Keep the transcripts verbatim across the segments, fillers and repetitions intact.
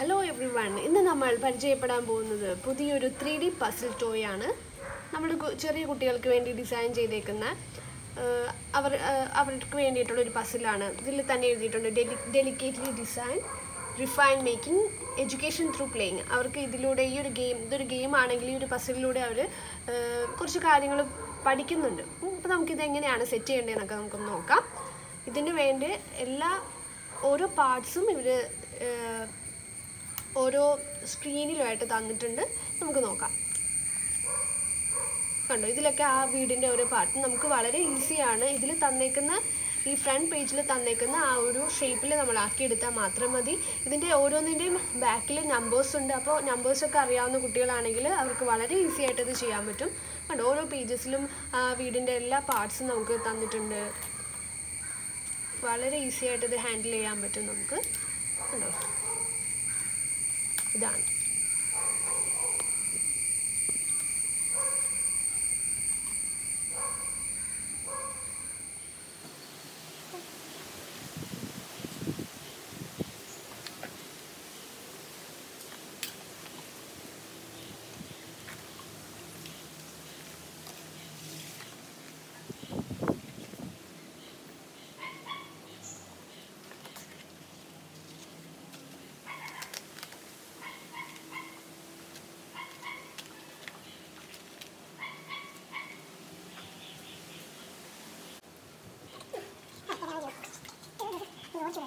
Hello everyone, this is the three D puzzle toy. We designed a puzzle. Delicately designed, refined making, education through playing. This game is a game, a puzzle. We Oro screen is lighted on the tender, Namkanoka. Condo is like a weed part. Namka easy ana, Idilitanakana, the front page Latanakana, shape Lamalaki dita matramadi. Then they order the back numbers and numbers of Kariana Kutil Anagila, Avakavala easy at the Chiamatum, and Oro pages lum weed in the parts and Namkatan the tender. Valer easy at the handle Yamatum. Done. I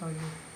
How are you?